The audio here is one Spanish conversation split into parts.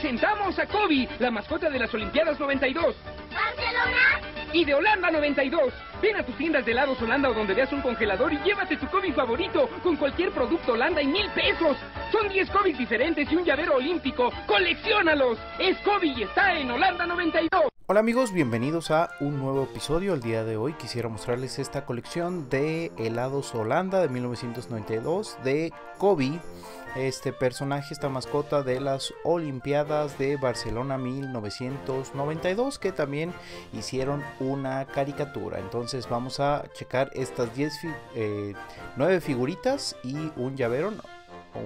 presentamos a Cobi, la mascota de las Olimpiadas 92. ¿Barcelona? Y de Holanda 92. Ven a tus tiendas de Helados Holanda o donde veas un congelador y llévate tu Cobi favorito con cualquier producto Holanda y $1000. Son 10 Cobis diferentes y un llavero olímpico. ¡Colecciónalos! Es Cobi y está en Holanda 92. Hola amigos, bienvenidos a un nuevo episodio. El día de hoy quisiera mostrarles esta colección de Helados Holanda de 1992 de Cobi, este personaje, esta mascota de las Olimpiadas de Barcelona 1992, que también hicieron una caricatura. Entonces vamos a checar estas 9 figuritas y un llavero.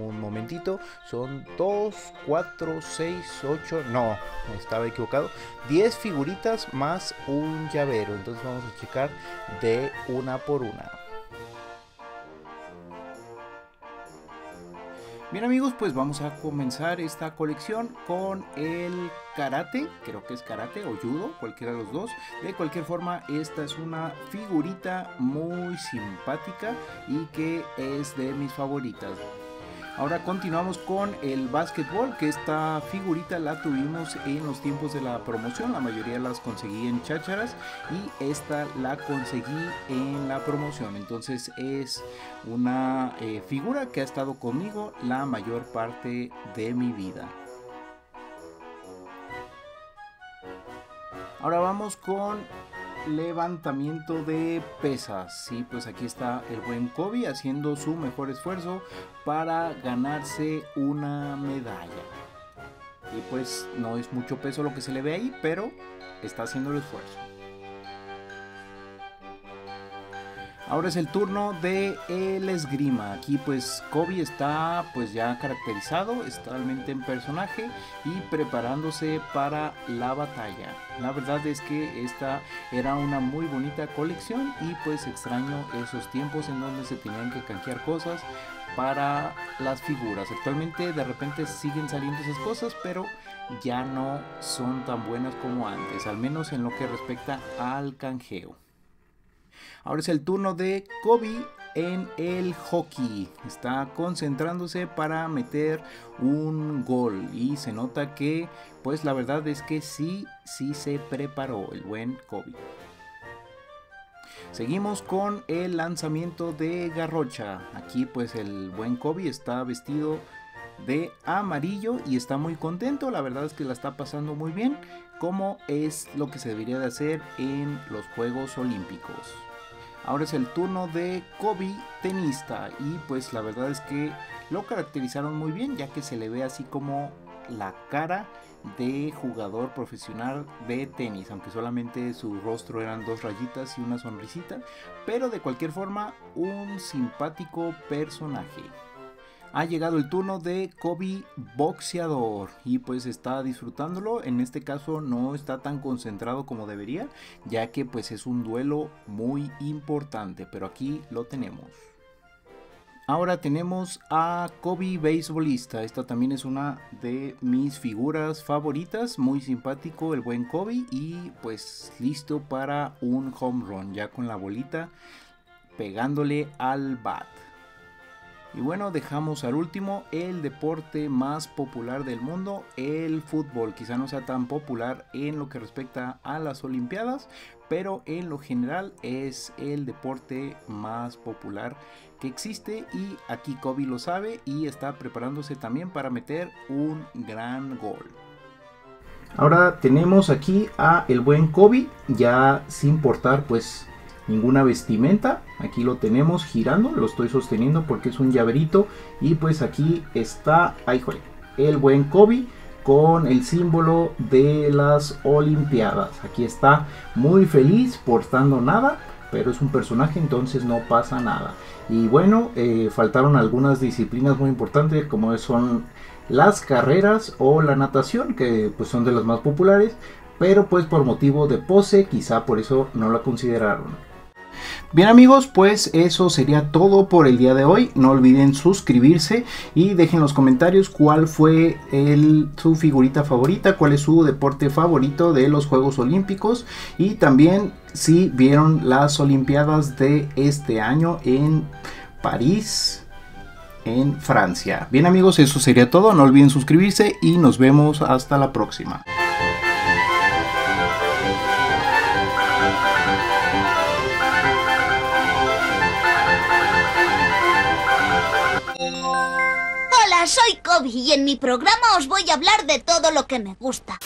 Un momentito, son 2, 4, 6, 8, no, estaba equivocado, 10 figuritas más un llavero. Entonces vamos a checar de una por una. Bien amigos, pues vamos a comenzar esta colección con el karate, creo que es karate o judo, cualquiera de los dos. De cualquier forma, esta es una figurita muy simpática y que es de mis favoritas. Ahora continuamos con el básquetbol, que esta figurita la tuvimos en los tiempos de la promoción. La mayoría las conseguí en chácharas y esta la conseguí en la promoción. Entonces es una figura que ha estado conmigo la mayor parte de mi vida. Ahora vamos con levantamiento de pesas. Sí, pues aquí está el buen Cobi haciendo su mejor esfuerzo para ganarse una medalla. Y pues no es mucho peso lo que se le ve ahí, pero está haciendo el esfuerzo. Ahora es el turno de el esgrima. Aquí pues Cobi está pues ya caracterizado, está totalmente en personaje y preparándose para la batalla. La verdad es que esta era una muy bonita colección y pues extraño esos tiempos en donde se tenían que canjear cosas para las figuras. Actualmente de repente siguen saliendo esas cosas, pero ya no son tan buenas como antes, al menos en lo que respecta al canjeo. Ahora es el turno de Cobi en el hockey. Está concentrándose para meter un gol y se nota que pues la verdad es que sí se preparó el buen Cobi. Seguimos con el lanzamiento de garrocha. Aquí pues el buen Cobi está vestido de amarillo y está muy contento. La verdad es que la está pasando muy bien, como es lo que se debería de hacer en los Juegos Olímpicos. Ahora es el turno de Cobi tenista y pues la verdad es que lo caracterizaron muy bien, ya que se le ve así como la cara de jugador profesional de tenis, aunque solamente su rostro eran 2 rayitas y una sonrisita, pero de cualquier forma un simpático personaje. Ha llegado el turno de Cobi boxeador y pues está disfrutándolo. En este caso no está tan concentrado como debería, ya que pues es un duelo muy importante, pero aquí lo tenemos. Ahora tenemos a Cobi beisbolista. Esta también es una de mis figuras favoritas. Muy simpático el buen Cobi y pues listo para un home run, ya con la bolita pegándole al bat. Y bueno, dejamos al último el deporte más popular del mundo, el fútbol. Quizá no sea tan popular en lo que respecta a las Olimpiadas, pero en lo general es el deporte más popular que existe. Y aquí Cobi lo sabe y está preparándose también para meter un gran gol. Ahora tenemos aquí a el buen Cobi, ya sin portar pues ninguna vestimenta. Aquí lo tenemos girando, lo estoy sosteniendo porque es un llaverito y pues aquí está, ay joder, el buen Cobi con el símbolo de las Olimpiadas. Aquí está muy feliz, portando nada, pero es un personaje, entonces no pasa nada. Y bueno, faltaron algunas disciplinas muy importantes como son las carreras o la natación, que pues son de las más populares, pero pues por motivo de pose quizá por eso no la consideraron. Bien amigos, pues eso sería todo por el día de hoy. No olviden suscribirse y dejen en los comentarios cuál fue su figurita favorita, cuál es su deporte favorito de los Juegos Olímpicos y también si vieron las Olimpiadas de este año en París en Francia. Bien amigos, eso sería todo. No olviden suscribirse y nos vemos hasta la próxima. Hola, soy Cobi y en mi programa os voy a hablar de todo lo que me gusta.